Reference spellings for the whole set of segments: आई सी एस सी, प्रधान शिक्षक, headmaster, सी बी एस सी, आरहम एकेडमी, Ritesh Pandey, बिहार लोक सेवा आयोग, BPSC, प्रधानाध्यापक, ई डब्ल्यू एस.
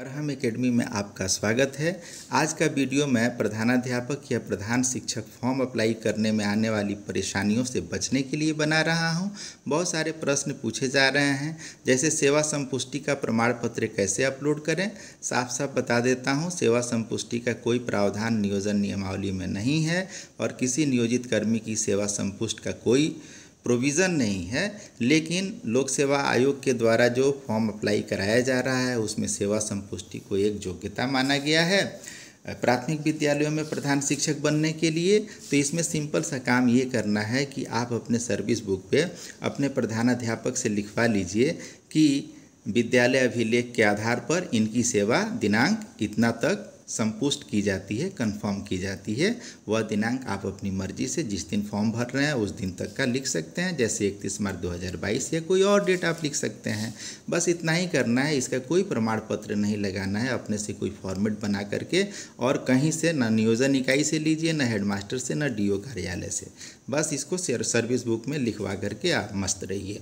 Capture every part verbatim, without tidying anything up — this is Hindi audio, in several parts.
आरहम एकेडमी में आपका स्वागत है। आज का वीडियो मैं प्रधानाध्यापक या प्रधान शिक्षक फॉर्म अप्लाई करने में आने वाली परेशानियों से बचने के लिए बना रहा हूं। बहुत सारे प्रश्न पूछे जा रहे हैं, जैसे सेवा संपुष्टि का प्रमाण पत्र कैसे अपलोड करें। साफ साफ बता देता हूं, सेवा संपुष्टि का कोई प्रावधान नियोजन नियमावली में नहीं है और किसी नियोजित कर्मी की सेवा संपुष्ट का कोई प्रोविज़न नहीं है। लेकिन लोक सेवा आयोग के द्वारा जो फॉर्म अप्लाई कराया जा रहा है उसमें सेवा संपुष्टि को एक योग्यता माना गया है प्राथमिक विद्यालयों में प्रधान शिक्षक बनने के लिए। तो इसमें सिंपल सा काम ये करना है कि आप अपने सर्विस बुक पे अपने प्रधानाध्यापक से लिखवा लीजिए कि विद्यालय अभिलेख के आधार पर इनकी सेवा दिनांक इतना तक संपुष्ट की जाती है, कंफर्म की जाती है। वह दिनांक आप अपनी मर्जी से जिस दिन फॉर्म भर रहे हैं उस दिन तक का लिख सकते हैं, जैसे इकतीस मार्च दो हज़ार बाईस या कोई और डेट आप लिख सकते हैं। बस इतना ही करना है, इसका कोई प्रमाण पत्र नहीं लगाना है। अपने से कोई फॉर्मेट बना करके और कहीं से ना नियोजन इकाई से लीजिए, ना हेडमास्टर से, ना डी ओ कार्यालय से। बस इसको सर्विस बुक में लिखवा करके आप मस्त रहिए।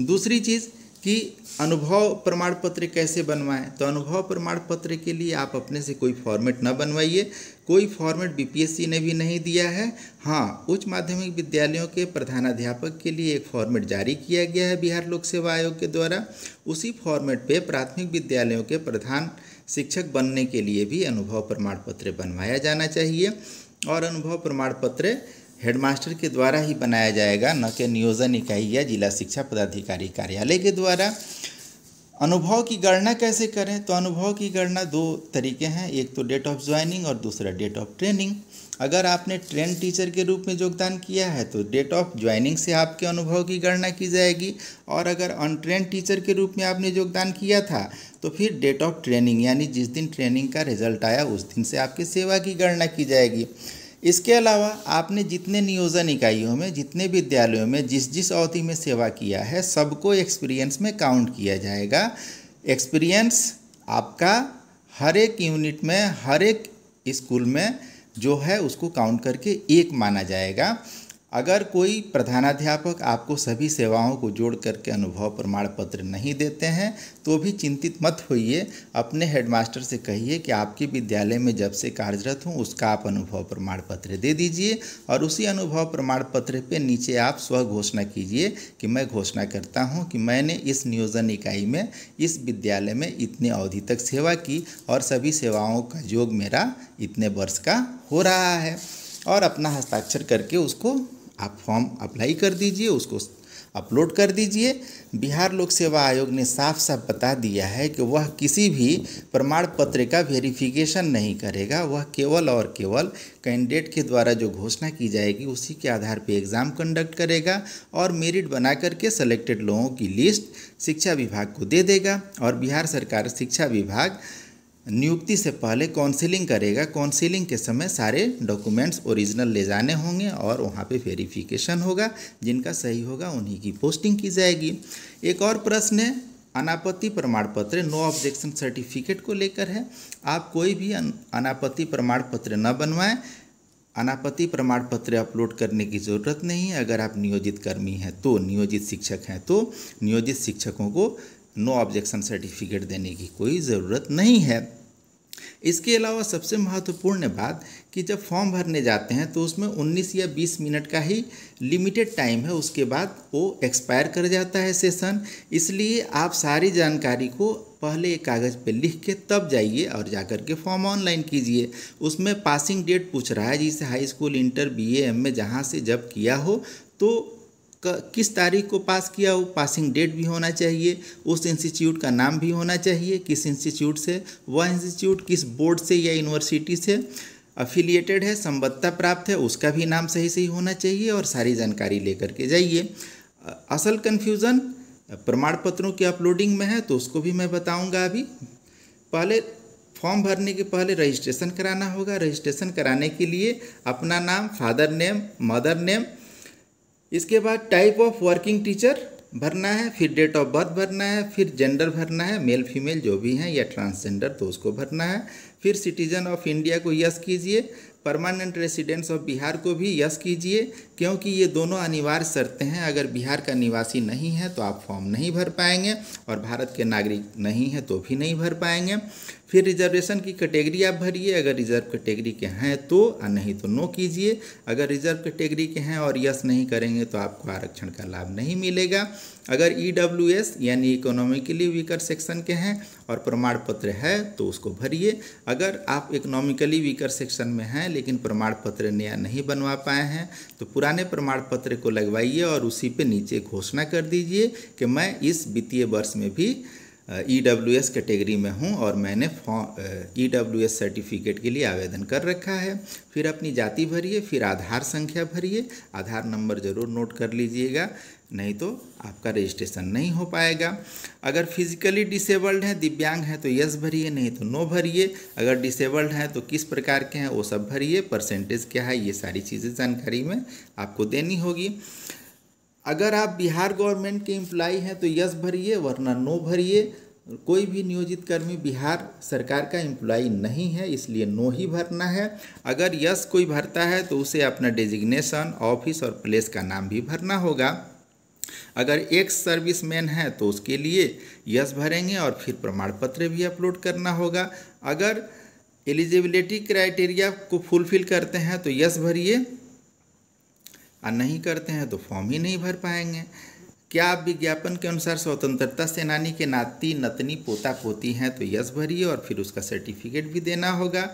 दूसरी चीज़ कि अनुभव प्रमाण पत्र कैसे बनवाएं। तो अनुभव प्रमाण पत्र के लिए आप अपने से कोई फॉर्मेट ना बनवाइए, कोई format B P S C ने भी नहीं दिया है। हाँ, उच्च माध्यमिक विद्यालयों के प्रधानाध्यापक के लिए एक फॉर्मेट जारी किया गया है बिहार लोक सेवा आयोग के द्वारा। उसी फॉर्मेट पे प्राथमिक विद्यालयों के प्रधान शिक्षक बनने के लिए भी अनुभव प्रमाण पत्र बनवाया जाना चाहिए। और अनुभव प्रमाण पत्र हेडमास्टर के द्वारा ही बनाया जाएगा, न कि नियोजन इकाई या जिला शिक्षा पदाधिकारी कार्यालय के द्वारा। अनुभव की गणना कैसे करें? तो अनुभव की गणना दो तरीके हैं, एक तो डेट ऑफ ज्वाइनिंग और दूसरा डेट ऑफ ट्रेनिंग। अगर आपने ट्रेन टीचर के रूप में योगदान किया है तो डेट ऑफ ज्वाइनिंग से आपके अनुभव की गणना की जाएगी, और अगर अनट्रेन टीचर के रूप में आपने योगदान किया था तो फिर डेट ऑफ ट्रेनिंग, यानी जिस दिन ट्रेनिंग का रिजल्ट आया उस दिन से आपकी सेवा की गणना की जाएगी। इसके अलावा आपने जितने नियोजन इकाइयों में, जितने विद्यालयों में जिस जिस अवधि में सेवा किया है, सबको एक्सपीरियंस में काउंट किया जाएगा। एक्सपीरियंस आपका हर एक यूनिट में, हर एक स्कूल में जो है उसको काउंट करके एक माना जाएगा। अगर कोई प्रधानाध्यापक आपको सभी सेवाओं को जोड़ करके अनुभव प्रमाण पत्र नहीं देते हैं तो भी चिंतित मत होइए। अपने हेडमास्टर से कहिए कि आपके विद्यालय में जब से कार्यरत हूँ उसका आप अनुभव प्रमाण पत्र दे दीजिए, और उसी अनुभव प्रमाण पत्र पे नीचे आप स्व घोषणा कीजिए कि मैं घोषणा करता हूँ कि मैंने इस नियोजन इकाई में, इस विद्यालय में इतने अवधि तक सेवा की और सभी सेवाओं का योग मेरा इतने वर्ष का हो रहा है, और अपना हस्ताक्षर करके उसको आप फॉर्म अप्लाई कर दीजिए, उसको अपलोड कर दीजिए। बिहार लोक सेवा आयोग ने साफ साफ बता दिया है कि वह किसी भी प्रमाण पत्र का वेरिफिकेशन नहीं करेगा। वह केवल और केवल कैंडिडेट के द्वारा जो घोषणा की जाएगी उसी के आधार पर एग्ज़ाम कंडक्ट करेगा और मेरिट बना करके सेलेक्टेड लोगों की लिस्ट शिक्षा विभाग को दे देगा, और बिहार सरकार शिक्षा विभाग नियुक्ति से पहले काउंसिलिंग करेगा। काउंसिलिंग के समय सारे डॉक्यूमेंट्स ओरिजिनल ले जाने होंगे और वहाँ पे वेरिफिकेशन होगा, जिनका सही होगा उन्हीं की पोस्टिंग की जाएगी। एक और प्रश्न है अनापत्ति प्रमाण पत्र, नो ऑब्जेक्शन सर्टिफिकेट को लेकर है। आप कोई भी अनापत्ति प्रमाण पत्र न बनवाएं। अनापत्ति प्रमाण पत्र अपलोड करने की ज़रूरत नहीं है। अगर आप नियोजित कर्मी हैं तो, नियोजित शिक्षक हैं तो, नियोजित शिक्षकों को नो ऑब्जेक्शन सर्टिफिकेट देने की कोई ज़रूरत नहीं है। इसके अलावा सबसे महत्वपूर्ण बात कि जब फॉर्म भरने जाते हैं तो उसमें उन्नीस या बीस मिनट का ही लिमिटेड टाइम है, उसके बाद वो एक्सपायर कर जाता है सेशन। इसलिए आप सारी जानकारी को पहले एक कागज़ पे लिख के तब जाइए और जाकर के फॉर्म ऑनलाइन कीजिए। उसमें पासिंग डेट पूछ रहा है, जिसे high school, inter, B A, M A जहाँ से जब किया हो तो किस तारीख को पास किया हो, पासिंग डेट भी होना चाहिए, उस इंस्टीट्यूट का नाम भी होना चाहिए, किस इंस्टीट्यूट से वह इंस्टीट्यूट किस बोर्ड से या यूनिवर्सिटी से अफिलिएटेड है, संबद्धता प्राप्त है, उसका भी नाम सही सही होना चाहिए, और सारी जानकारी लेकर के जाइए। असल कन्फ्यूज़न प्रमाण पत्रों की अपलोडिंग में है, तो उसको भी मैं बताऊँगा। अभी पहले फॉर्म भरने के पहले रजिस्ट्रेशन कराना होगा। रजिस्ट्रेशन कराने के लिए अपना नाम, फादर नेम, मदर नेम, इसके बाद टाइप ऑफ वर्किंग टीचर भरना है, फिर डेट ऑफ बर्थ भरना है, फिर जेंडर भरना है, मेल फीमेल जो भी हैं, या ट्रांसजेंडर तो उसको भरना है, फिर सिटीजन ऑफ इंडिया को यस कीजिए, परमानेंट रेसिडेंट्स ऑफ बिहार को भी यस कीजिए, क्योंकि ये दोनों अनिवार्य शर्तें हैं। अगर बिहार का निवासी नहीं है तो आप फॉर्म नहीं भर पाएंगे, और भारत के नागरिक नहीं हैं तो भी नहीं भर पाएंगे। फिर रिजर्वेशन की कैटेगरी आप भरिए, अगर रिजर्व कैटेगरी के हैं तो, और नहीं तो नो कीजिए। अगर रिजर्व कैटेगरी के हैं और यस नहीं करेंगे तो आपको आरक्षण का लाभ नहीं मिलेगा। अगर ई डब्ल्यू एस यानी इकोनॉमिकली वीकर सेक्शन के हैं और प्रमाण पत्र है तो उसको भरिए। अगर आप इकोनॉमिकली वीकर सेक्शन में हैं लेकिन प्रमाण पत्र नया नहीं बनवा पाए हैं तो पुराने प्रमाण पत्र को लगवाइए और उसी पे नीचे घोषणा कर दीजिए कि मैं इस वित्तीय वर्ष में भी ई डब्ल्यू एस कैटेगरी में हूं और मैंने form ई डब्ल्यू एस certificate के लिए आवेदन कर रखा है। फिर अपनी जाति भरिए, फिर आधार संख्या भरिए। आधार नंबर ज़रूर नोट कर लीजिएगा, नहीं तो आपका रजिस्ट्रेशन नहीं हो पाएगा। अगर फिजिकली डिसेबल्ड हैं, दिव्यांग हैं तो यस भरिए, नहीं तो नो भरिए। अगर डिसेबल्ड हैं तो किस प्रकार के हैं वो सब भरिए, परसेंटेज क्या है, ये सारी चीज़ें जानकारी में आपको देनी होगी। अगर आप बिहार गवर्नमेंट के एम्प्लाई हैं तो यस भरिए, वरना नो भरिए। कोई भी नियोजित कर्मी बिहार सरकार का एम्प्लाई नहीं है, इसलिए नो ही भरना है। अगर यस कोई भरता है तो उसे अपना डेजिग्नेशन, ऑफिस और प्लेस का नाम भी भरना होगा। अगर एक्स सर्विसमैन है तो उसके लिए यस भरेंगे और फिर प्रमाण पत्र भी अपलोड करना होगा। अगर एलिजिबिलिटी क्राइटेरिया को फुलफिल करते हैं तो यस भरिए, और नहीं करते हैं तो फॉर्म ही नहीं भर पाएंगे। क्या आप विज्ञापन के अनुसार स्वतंत्रता सेनानी के नाती नतनी पोता पोती हैं तो यस भरिए, और फिर उसका सर्टिफिकेट भी देना होगा।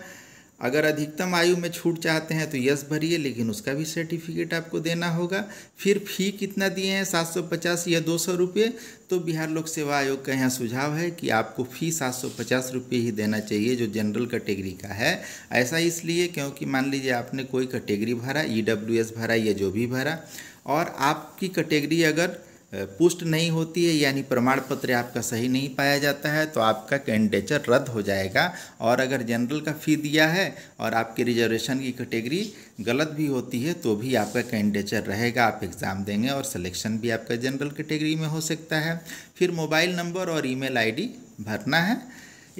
अगर अधिकतम आयु में छूट चाहते हैं तो यस भरिए, लेकिन उसका भी सर्टिफिकेट आपको देना होगा। फिर फी कितना दिए हैं, सात सौ पचास या दो सौ रुपये, तो बिहार लोक सेवा आयोग का यहाँ सुझाव है कि आपको फ़ी सात सौ पचास रुपये ही देना चाहिए जो जनरल कैटेगरी का है। ऐसा इसलिए क्योंकि मान लीजिए आपने कोई कैटेगरी भरा, ई डब्ल्यू एस भरा या जो भी भरा, और आपकी कैटेगरी अगर पुष्ट नहीं होती है यानी प्रमाण पत्र आपका सही नहीं पाया जाता है तो आपका कैंडिडेचर रद्द हो जाएगा। और अगर जनरल का फ़ी दिया है और आपके रिजर्वेशन की कैटेगरी गलत भी होती है तो भी आपका कैंडिडेचर रहेगा, आप एग्ज़ाम देंगे और सिलेक्शन भी आपका जनरल कैटेगरी में हो सकता है। फिर मोबाइल नंबर और ईमेल आईडी भरना है।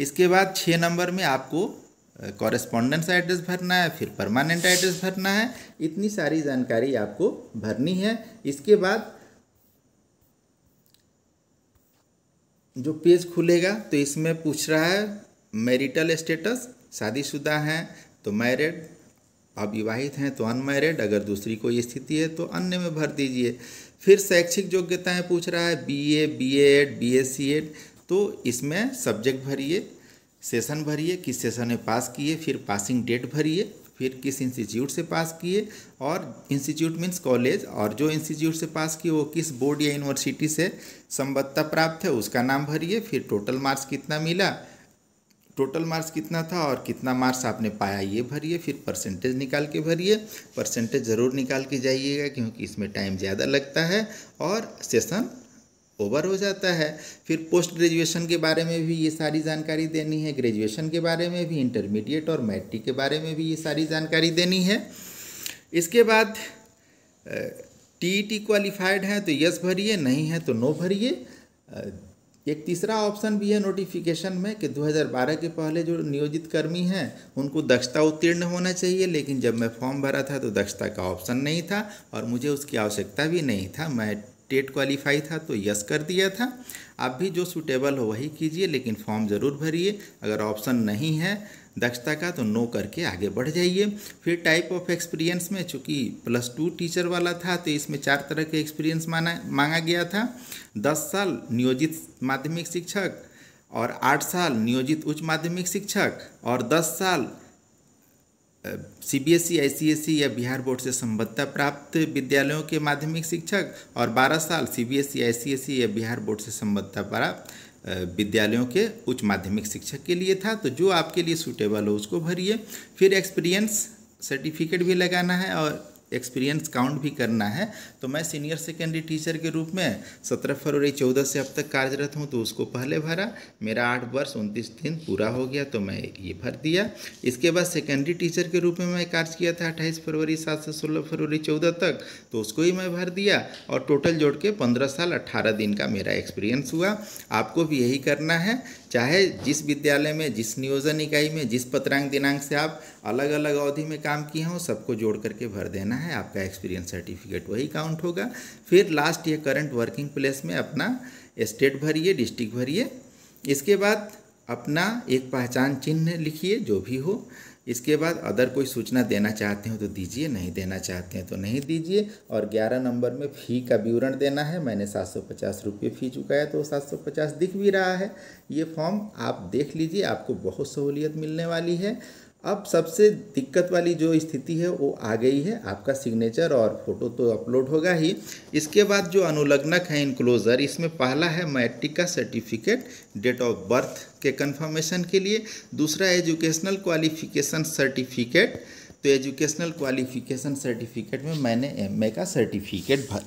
इसके बाद छः नंबर में आपको कॉरेस्पॉन्डेंस एड्रेस भरना है, फिर परमानेंट एड्रेस भरना है। इतनी सारी जानकारी आपको भरनी है। इसके बाद जो पेज खुलेगा तो इसमें पूछ रहा है मैरिटल स्टेटस, शादीशुदा हैं तो मैरिड, अविवाहित हैं तो अनमैरिड, अगर दूसरी कोई स्थिति है तो अन्य में भर दीजिए। फिर शैक्षिक योग्यताएं पूछ रहा है, बीए, बीएड, बीएससीएड, तो इसमें सब्जेक्ट भरिए, सेशन भरिए, किस सेशन में पास किए, फिर पासिंग डेट भरिए, फिर किस इंस्टीट्यूट से पास किए, और इंस्टीट्यूट मीन्स कॉलेज, और जो इंस्टीट्यूट से पास किए वो किस बोर्ड या यूनिवर्सिटी से संबद्धता प्राप्त है उसका नाम भरिए। फिर टोटल मार्क्स कितना मिला, टोटल मार्क्स कितना था और कितना मार्क्स आपने पाया ये भरिए। फिर परसेंटेज निकाल के भरिए, परसेंटेज ज़रूर निकाल के जाइएगा क्योंकि इसमें टाइम ज़्यादा लगता है और सेशन ओवर हो जाता है। फिर पोस्ट ग्रेजुएशन के बारे में भी ये सारी जानकारी देनी है, ग्रेजुएशन के बारे में भी, इंटरमीडिएट और मैट्रिक के बारे में भी ये सारी जानकारी देनी है। इसके बाद टीईटी क्वालिफाइड है तो यस भरिए, नहीं है तो नो भरिए। एक तीसरा ऑप्शन भी है नोटिफिकेशन में कि दो हज़ार बारह के पहले जो नियोजित कर्मी हैं उनको दक्षता उत्तीर्ण होना चाहिए, लेकिन जब मैं फॉर्म भरा था तो दक्षता का ऑप्शन नहीं था और मुझे उसकी आवश्यकता भी नहीं था, मैं टेट क्वालिफाई था तो यस कर दिया था। आप भी जो सूटेबल हो वही कीजिए, लेकिन फॉर्म ज़रूर भरिए। अगर ऑप्शन नहीं है दक्षता का तो नो करके आगे बढ़ जाइए। फिर टाइप ऑफ एक्सपीरियंस में चूँकि प्लस टू टीचर वाला था तो इसमें चार तरह के एक्सपीरियंस माना मांगा गया था, दस साल नियोजित माध्यमिक शिक्षक, और आठ साल नियोजित उच्च माध्यमिक शिक्षक, और दस साल सी बी एस सी, आई सी एस सी या बिहार बोर्ड से संबद्धता प्राप्त विद्यालयों के माध्यमिक शिक्षक, और बारह साल सी बी एस सी, आई सी एस सी या बिहार बोर्ड से संबद्धता प्राप्त विद्यालयों के उच्च माध्यमिक शिक्षक के लिए था। तो जो आपके लिए सूटेबल हो उसको भरिए। फिर एक्सपीरियंस सर्टिफिकेट भी लगाना है और एक्सपीरियंस काउंट भी करना है। तो मैं सीनियर सेकेंडरी टीचर के रूप में सत्रह फरवरी चौदह से अब तक कार्यरत हूँ तो उसको पहले भरा, मेरा आठ वर्ष उनतीस दिन पूरा हो गया तो मैं ये भर दिया। इसके बाद सेकेंडरी टीचर के रूप में मैं कार्य किया था अट्ठाईस फरवरी सात से सोलह फरवरी चौदह तक, तो उसको ही मैं भर दिया, और टोटल जोड़ के पंद्रह साल अट्ठारह दिन का मेरा एक्सपीरियंस हुआ। आपको भी यही करना है। चाहे जिस विद्यालय में, जिस नियोजन इकाई में, जिस पत्रांक दिनांक से आप अलग अलग अवधि में काम किए हों, सबको जोड़ करके भर देना है। आपका एक्सपीरियंस सर्टिफिकेट वही काउंट होगा। फिर लास्ट ये करंट वर्किंग प्लेस में अपना स्टेट भरिए, डिस्ट्रिक्ट भरिए। इसके बाद अपना एक पहचान चिन्ह लिखिए जो भी हो। इसके बाद अदर कोई सूचना देना चाहते हो तो दीजिए, नहीं देना चाहते हैं तो नहीं दीजिए। और ग्यारह नंबर में फ़ी का विवरण देना है। मैंने सात सौ पचास रुपये फ़ी चुकाया तो सात सौ पचास दिख भी रहा है। ये फॉर्म आप देख लीजिए, आपको बहुत सहूलियत मिलने वाली है। अब सबसे दिक्कत वाली जो स्थिति है वो आ गई है, आपका सिग्नेचर और फोटो तो अपलोड होगा ही। इसके बाद जो अनुलग्नक है इनक्लोज़र, इसमें पहला है मैट्रिक का सर्टिफिकेट डेट ऑफ बर्थ के कंफर्मेशन के लिए। दूसरा एजुकेशनल क्वालिफिकेशन सर्टिफिकेट, तो एजुकेशनल क्वालिफिकेशन सर्टिफिकेट में मैंने एम ए का सर्टिफिकेट भर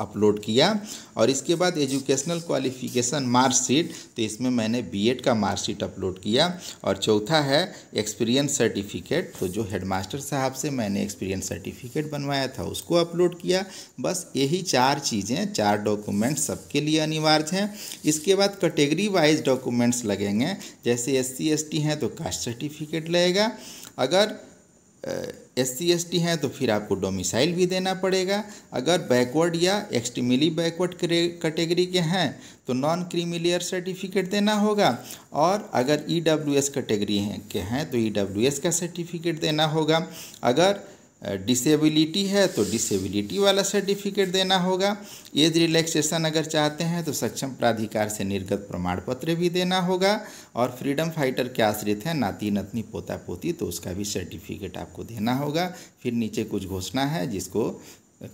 अपलोड किया। और इसके बाद एजुकेशनल क्वालिफिकेशन मार्कशीट, तो इसमें मैंने बीएड का मार्कशीट अपलोड किया। और चौथा है एक्सपीरियंस सर्टिफिकेट, तो जो हेडमास्टर साहब से मैंने एक्सपीरियंस सर्टिफिकेट बनवाया था उसको अपलोड किया। बस यही चार चीज़ें, चार डॉक्यूमेंट सबके लिए अनिवार्य हैं। इसके बाद कैटेगरी वाइज डॉक्यूमेंट्स लगेंगे, जैसे एस सी एस टी हैं तो कास्ट सर्टिफिकेट लगेगा। अगर एस सी एस टी हैं तो फिर आपको डोमिसाइल भी देना पड़ेगा। अगर बैकवर्ड या एक्सट्रीमली बैकवर्ड कैटेगरी के हैं तो नॉन क्रीमिलियर सर्टिफिकेट देना होगा। और अगर ई डब्ल्यू एस कैटेगरी के हैं तो ई डब्ल्यू एस का सर्टिफिकेट देना होगा। अगर डिसेबिलिटी है तो डिसेबिलिटी वाला सर्टिफिकेट देना होगा। एज रिलैक्सेशन अगर चाहते हैं तो सक्षम प्राधिकार से निर्गत प्रमाण पत्र भी देना होगा। और फ्रीडम फाइटर के आश्रित हैं नाती नतनी पोता पोती, तो उसका भी सर्टिफिकेट आपको देना होगा। फिर नीचे कुछ घोषणा है जिसको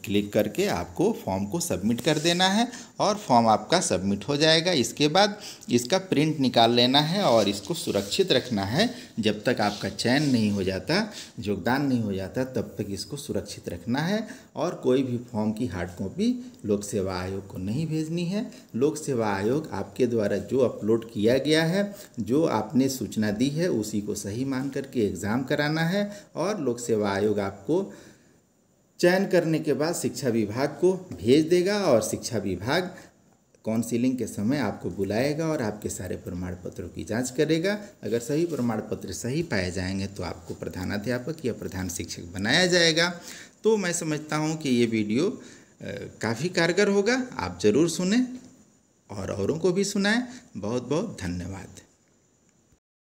क्लिक करके आपको फॉर्म को सबमिट कर देना है और फॉर्म आपका सबमिट हो जाएगा। इसके बाद इसका प्रिंट निकाल लेना है और इसको सुरक्षित रखना है। जब तक आपका चयन नहीं हो जाता, योगदान नहीं हो जाता, तब तक इसको सुरक्षित रखना है। और कोई भी फॉर्म की हार्ड कॉपी लोक सेवा आयोग को नहीं भेजनी है। लोक सेवा आयोग आपके द्वारा जो अपलोड किया गया है, जो आपने सूचना दी है, उसी को सही मान करके एग्ज़ाम कराना है। और लोक सेवा आयोग आपको चयन करने के बाद शिक्षा विभाग को भेज देगा और शिक्षा विभाग काउंसिलिंग के समय आपको बुलाएगा और आपके सारे प्रमाण पत्रों की जांच करेगा। अगर सही प्रमाण पत्र सही पाए जाएंगे तो आपको प्रधानाध्यापक या प्रधान शिक्षक बनाया जाएगा। तो मैं समझता हूं कि ये वीडियो काफ़ी कारगर होगा। आप ज़रूर सुनें और औरों को भी सुनाएं। बहुत बहुत धन्यवाद।